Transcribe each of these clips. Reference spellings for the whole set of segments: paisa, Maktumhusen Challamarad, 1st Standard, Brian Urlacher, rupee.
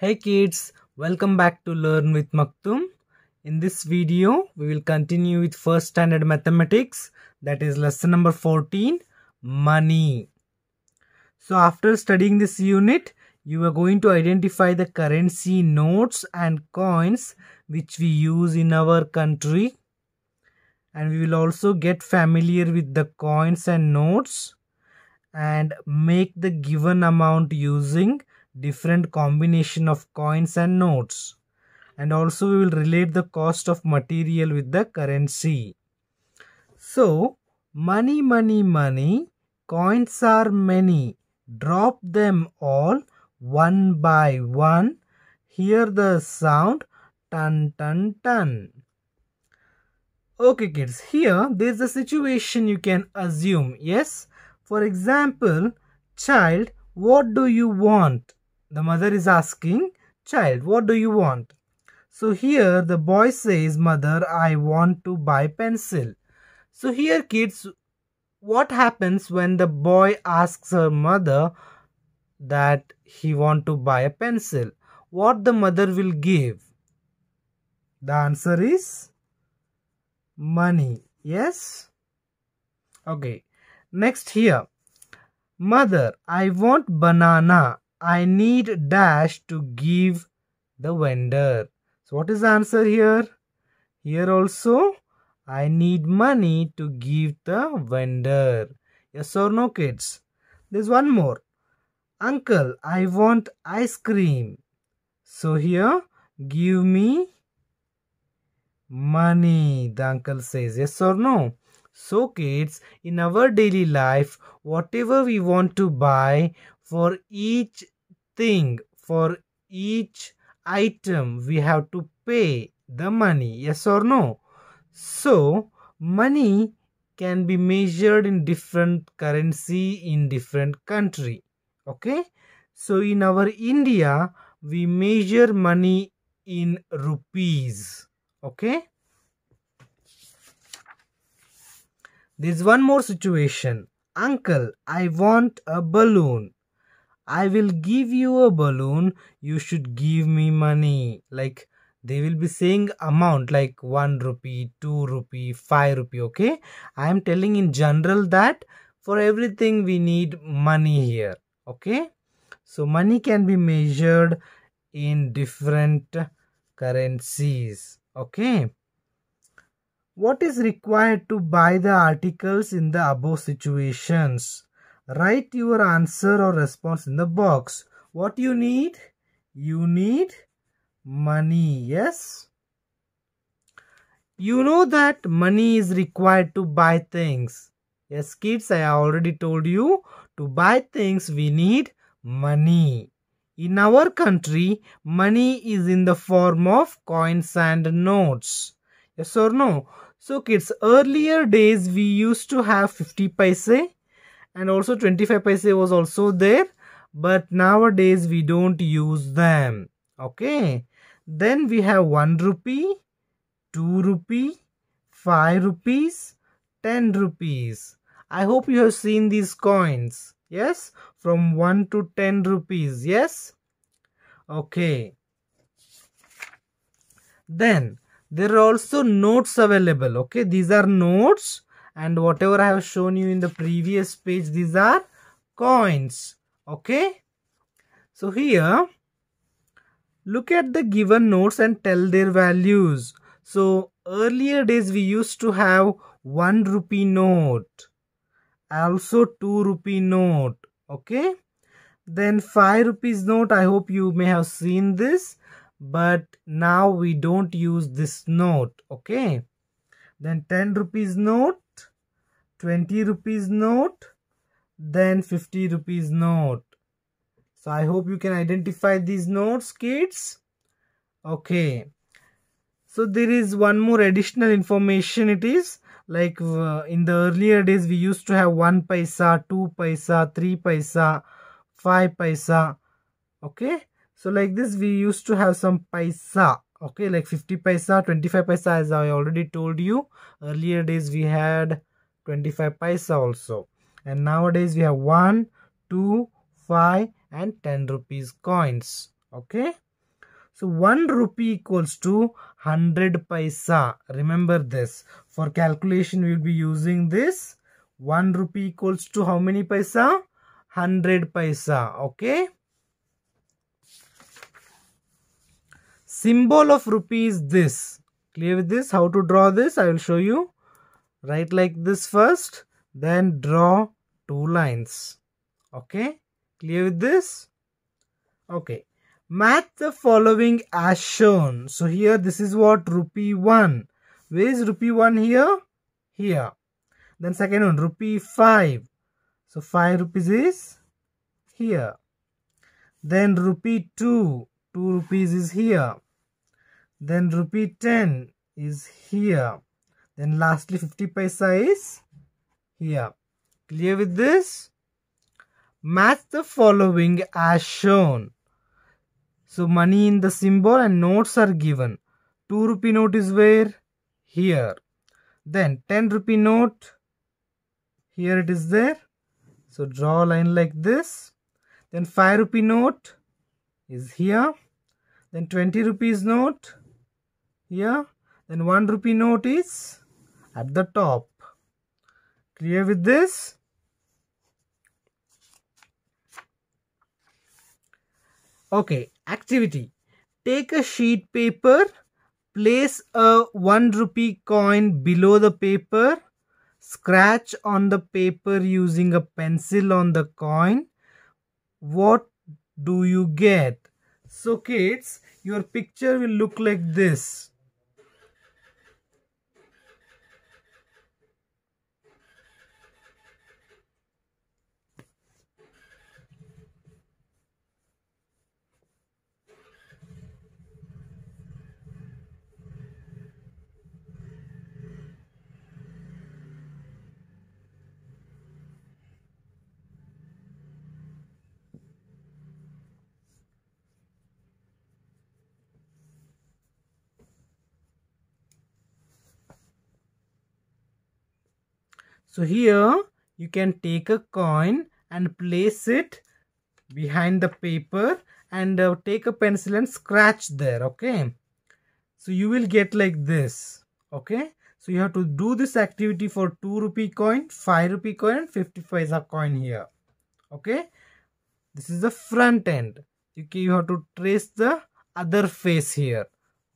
Hey kids, welcome back to Learn with Maktum. In this video, we will continue with first standard mathematics, that is lesson number 14, money. So after studying this unit, you are going to identify the currency notes and coins which we use in our country. And we will also get familiar with the coins and notes and make the given amount using different combination of coins and notes, and also we will relate the cost of material with the currency. So money, money, money, coins are many, drop them all one by one. Hear the sound ton, ton, ton. Okay kids, here there is a situation you can assume, yes? For example, child, what do you want? The mother is asking, child, what do you want? So here the boy says, mother, I want to buy pencil. So here kids, what happens when the boy asks her mother that he wants to buy a pencil? What the mother will give? The answer is money, yes? Okay, next here, mother, I want banana. I need dash to give the vendor. So what is the answer here? Here also, I need money to give the vendor. Yes or no kids? There's one more. Uncle, I want ice cream. So here, give me money, the uncle says. Yes or no? So kids, in our daily life, whatever we want to buy, for each thing, for each item, we have to pay the money, yes or no? So money can be measured in different currency in different country, okay? So in our India, we measure money in rupees, okay? There's one more situation. Uncle, I want a balloon. I will give you a balloon, you should give me money. Like they will be saying amount like 1 rupee, 2 rupee, 5 rupee, okay? I am telling in general that for everything we need money here, okay? So money can be measured in different currencies, okay? What is required to buy the articles in the above situations? Write your answer or response in the box. What you need? You need money, yes? You know that money is required to buy things. Yes kids, I already told you, to buy things we need money. In our country, money is in the form of coins and notes. Yes or no? So kids, earlier days we used to have 50 paise. And also 25 paise was also there, but nowadays we don't use them, okay? Then we have 1 rupee, 2 rupee, 5 rupees, 10 rupees. I hope you have seen these coins, yes? From 1 to 10 rupees, yes? Okay. Then there are also notes available, okay? These are notes. And whatever I have shown you in the previous page, these are coins, okay? So here, look at the given notes and tell their values. So earlier days we used to have 1 rupee note, also 2 rupee note, okay? Then 5 rupees note, I hope you may have seen this, but now we don't use this note, okay? Then 10 rupees note, 20 rupees note, then 50 rupees note. So I hope you can identify these notes, kids. Okay. So there is one more additional information. It is like in the earlier days we used to have 1 paisa, 2 paisa, 3 paisa, 5 paisa. Okay. So like this we used to have some paisa. Okay, like 50 paisa, 25 paisa, as I already told you. Earlier days we had 25 paisa also. And nowadays we have 1, 2, 5 and 10 rupees coins. Okay, So 1 rupee equals to 100 paisa. Remember this. For calculation, we will be using this. 1 rupee equals to how many paisa? 100 paisa. Okay. Symbol of rupee is this. Clear with this? How to draw this? I will show you. Write like this first. Then draw two lines. Okay. Clear with this? Okay. Match the following as shown. So here this is what? Rupee 1. Where is rupee 1 here? Here. Then second one, rupee 5. So 5 rupees is here. Then rupee 2. 2 rupees is here. Then rupee 10 is here. Then lastly 50 paisa is here. Clear with this? Match the following as shown. So money in the symbol and notes are given. 2 rupee note is where? Here. Then 10 rupee note. Here it is there. So draw a line like this. Then 5 rupee note is here. Then 20 rupees note here. Then 1 rupee note is at the top. Clear with this? Okay. Activity. Take a sheet paper, place a 1 rupee coin below the paper, scratch on the paper using a pencil on the coin. What do you get? So kids, your picture will look like this. So here you can take a coin and place it behind the paper and take a pencil and scratch there. Okay. So you will get like this. Okay. So you have to do this activity for 2 rupee coin, 5 rupee coin and 50 paisa coin here. Okay. This is the front end. Okay, you have to trace the other face here.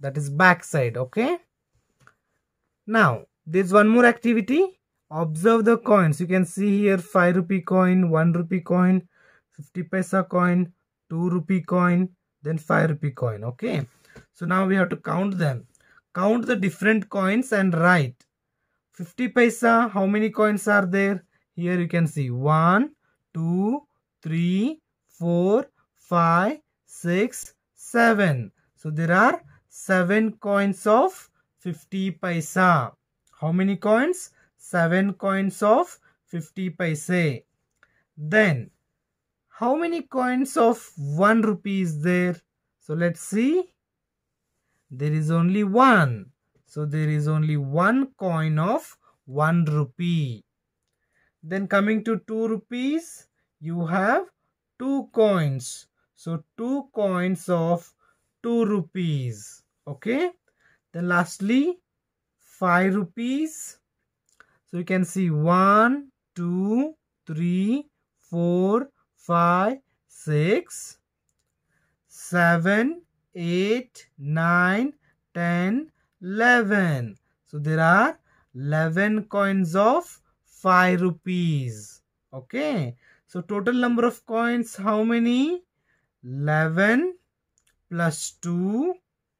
That is back side. Okay. Now there is one more activity. Observe the coins. You can see here 5 rupee coin, 1 rupee coin, 50 paisa coin, 2 rupee coin, then 5 rupee coin. Okay. So now we have to count them. Count the different coins and write. 50 paisa, how many coins are there? Here you can see 1, 2, 3, 4, 5, 6, 7. So there are 7 coins of 50 paisa. How many coins? 7 coins of 50 paisa. Then how many coins of 1 rupee is there? So let's see. There is only 1. So there is only 1 coin of 1 rupee. Then coming to 2 rupees, you have 2 coins. So 2 coins of 2 rupees. Okay. Then lastly 5 rupees. So you can see 1, 2, 3, 4, 5, 6, 7, 8, 9, 10, 11. So there are 11 coins of 5 rupees. Okay. So total number of coins, how many? 11 plus 2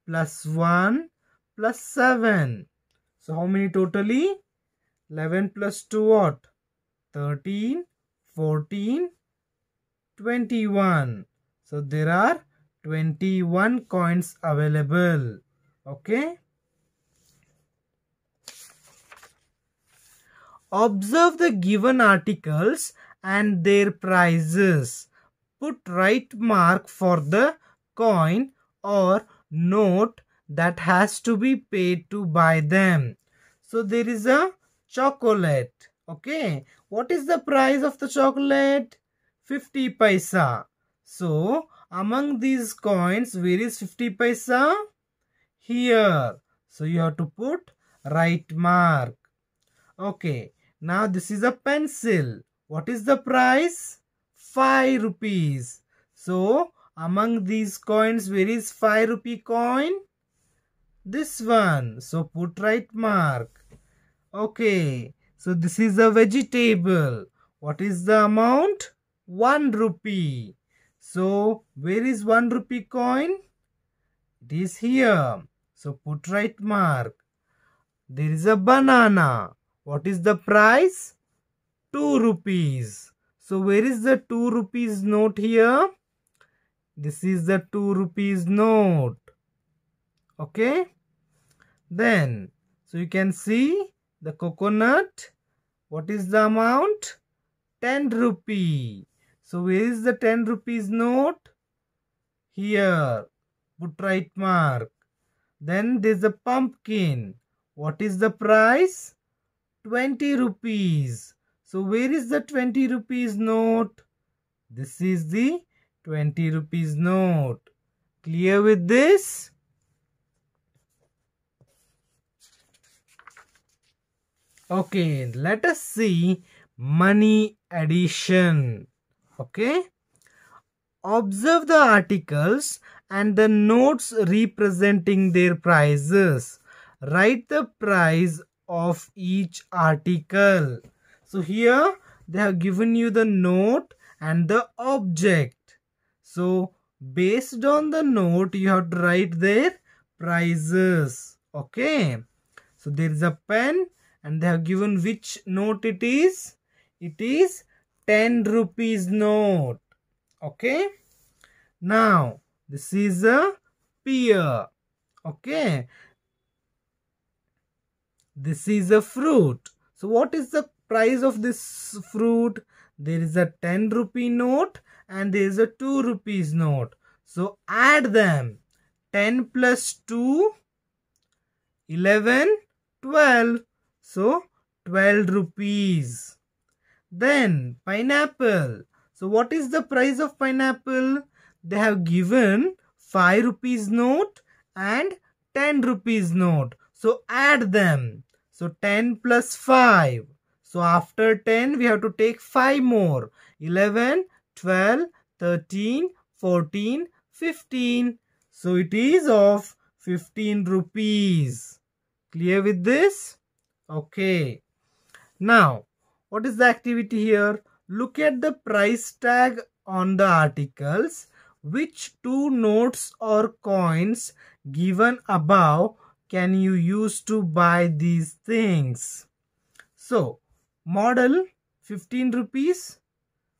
plus 1 plus 7. So how many totally? 11 plus 2 what? 13, 14, 21. So there are 21 coins available. Okay. Observe the given articles and their prices. Put right mark for the coin or note that has to be paid to buy them. So there is a chocolate. Okay. What is the price of the chocolate? 50 paisa. So Among these coins, where is 50 paisa? Here. So you have to put right mark. Okay. Now this is a pencil. What is the price? 5 rupees. So among these coins, where is 5 rupee coin? This one. So put right mark. Okay. So this is a vegetable. What is the amount? 1 rupee. So where is 1 rupee coin? It is here. So put right mark. There is a banana. What is the price? 2 rupees. So where is the 2 rupees note here? This is the 2 rupees note. Okay. Then, so you can see the coconut. What is the amount? 10 rupee. So where is the 10 rupees note? Here. Put right mark. Then there is a pumpkin. What is the price? 20 rupees. So where is the 20 rupees note? This is the 20 rupees note. Clear with this? Okay, let us see money addition. Okay. Observe the articles and the notes representing their prices. Write the price of each article. So here they have given you the note and the object. So based on the note you have to write their prices. Okay. So there is a pen and they have given which note it is. It is 10 rupees note. Okay. Now this is a pear. Okay. This is a fruit. So what is the price of this fruit? There is a 10 rupee note and there is a 2 rupees note. So add them. 10 plus 2, 11, 12. So 12 rupees. Then pineapple. So what is the price of pineapple? They have given 5 rupees note and 10 rupees note. So add them. So 10 plus 5. So after 10 we have to take 5 more. 11, 12, 13, 14, 15. So it is of 15 rupees. Clear with this? Okay. Now what is the activity here? Look at the price tag on the articles. Which two notes or coins given above can you use to buy these things? So, model 15 rupees.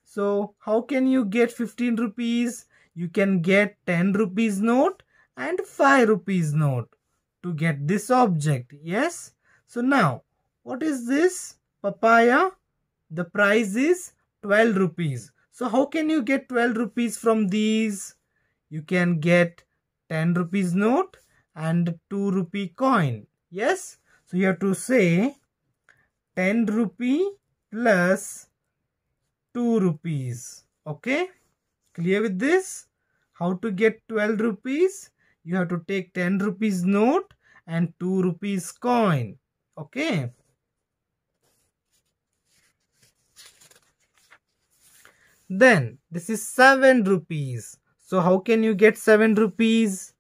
So, how can you get 15 rupees? You can get 10 rupees note and 5 rupees note to get this object. Yes. So, now, what is this? Papaya. The price is 12 rupees. So, how can you get 12 rupees from these? You can get 10 rupees note and 2 rupee coin. Yes. So you have to say 10 rupee plus 2 rupees. Okay. Clear with this? How to get 12 rupees? You have to take 10 rupees note and 2 rupees coin. Okay. Then this is 7 rupees. So how can you get 7 rupees?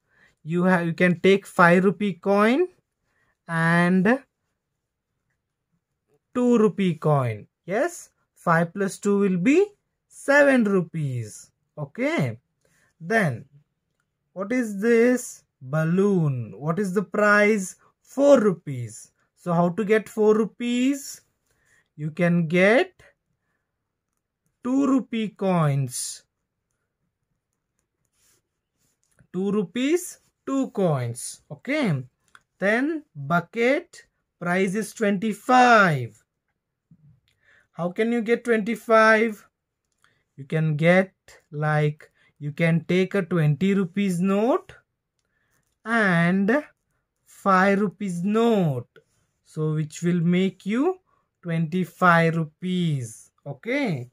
You can take 5 rupee coin and 2 rupee coin. Yes. 5 plus 2 will be 7 rupees. Okay. Then what is this? Balloon. What is the price? 4 rupees. So how to get 4 rupees? You can get 2 rupee coins. 2 rupees. 2 coins. Okay. Then bucket. Price is 25. How can you get 25? You can get like you can take a 20 rupees note and 5 rupees note. So which will make you 25 rupees. Okay.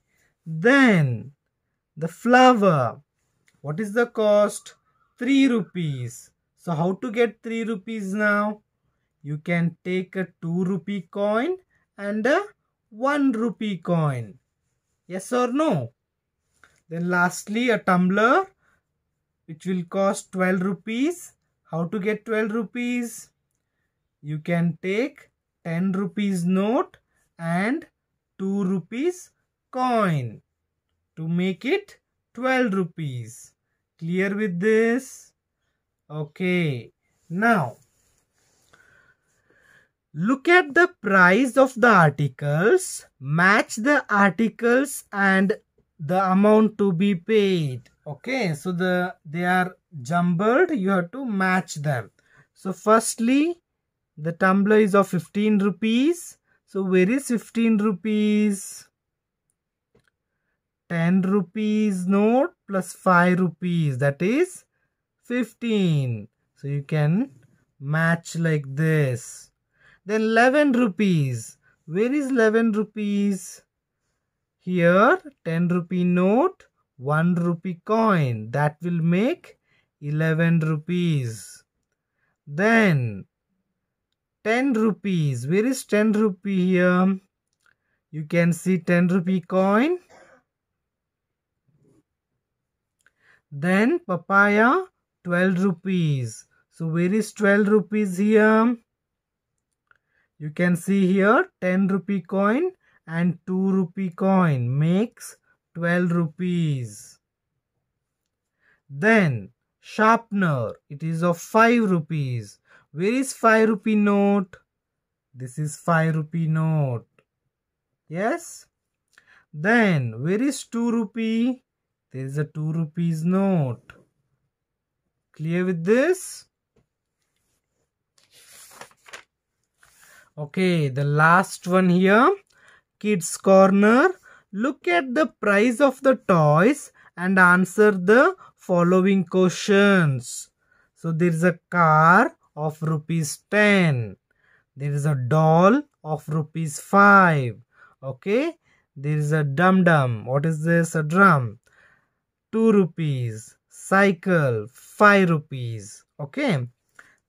Then the flower. What is the cost? 3 rupees. So how to get 3 rupees now? You can take a 2 rupee coin and a 1 rupee coin. Yes or no? Then lastly, a tumbler which will cost 12 rupees. How to get 12 rupees? You can take 10 rupees note and 2 rupees coin to make it 12 rupees. Clear with this? Okay. Now, look at the price of the articles. Match the articles and the amount to be paid. Okay. So, they are jumbled. You have to match them. So, firstly, the tumbler is of 15 rupees. So, where is 15 rupees? 10 rupees note plus 5 rupees. That is 15. So, you can match like this. Then 11 rupees. Where is 11 rupees? Here 10 rupee note, 1 rupee coin. That will make 11 rupees. Then 10 rupees. Where is 10 rupee here? You can see 10 rupee coin. Then papaya 12 rupees. So where is 12 rupees here? You can see here 10 rupee coin and 2 rupee coin makes 12 rupees. Then sharpener, it is of 5 rupees. Where is 5 rupee note? This is 5 rupee note. Yes. Then where is 2 rupee? There is a 2 rupees note. Clear with this? Okay, the last one here. Kids corner. Look at the price of the toys and answer the following questions. So there is a car of rupees 10. There is a doll of rupees 5. Okay. There is a dum-dum. What is this? A drum. 2 rupees. Cycle 5 rupees. Okay.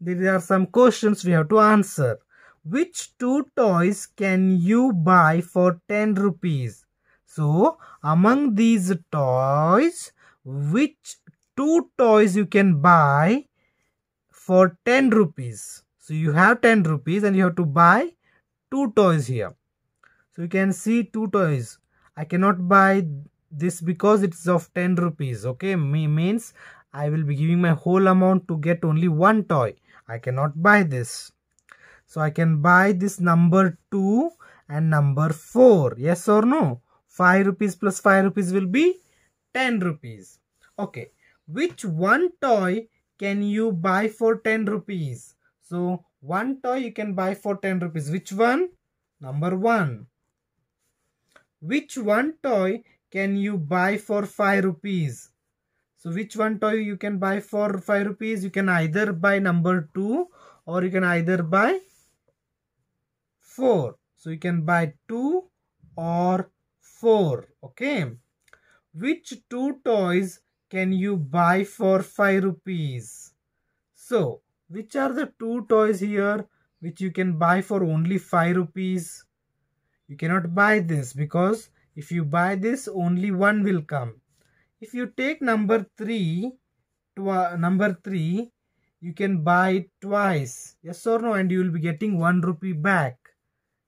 There are some questions we have to answer. Which two toys can you buy for 10 rupees? So among these toys, which two toys you can buy for 10 rupees? So you have 10 rupees and you have to buy 2 toys here. So you can see 2 toys. I cannot buy this because it's of 10 rupees. Okay, means I will be giving my whole amount to get only 1 toy. I cannot buy this. So I can buy this number 2 and number 4. Yes or no? 5 rupees plus 5 rupees will be 10 rupees. Okay. Which one toy can you buy for 10 rupees? So one toy you can buy for 10 rupees. Which one? Number 1. Which one toy can you buy for 5 rupees? So which one toy you can buy for 5 rupees? You can either buy number 2 or you can either buy 4. So you can buy 2 or 4. Okay. Which two toys can you buy for 5 rupees? So which are the two toys here which you can buy for only 5 rupees? You cannot buy this because if you buy this, only one will come. If you take number 3, you can buy it twice. Yes or no? And you will be getting 1 rupee back.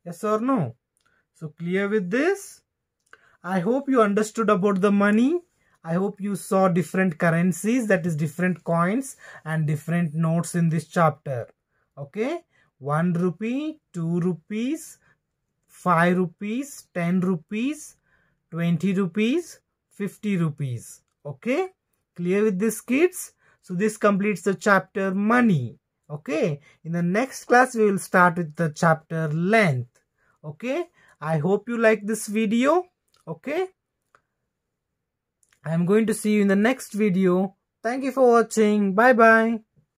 Yes or no? So clear with this? I hope you understood about the money. I hope you saw different currencies, that is different coins and different notes in this chapter. Okay? 1 rupee, 2 rupees, 5 rupees, 10 rupees, 20 rupees, 50 rupees. Okay? Clear with this, kids? So this completes the chapter money. Okay? In the next class, we will start with the chapter length. Okay? I hope you like this video. Okay? I am going to see you in the next video. Thank you for watching. Bye-bye.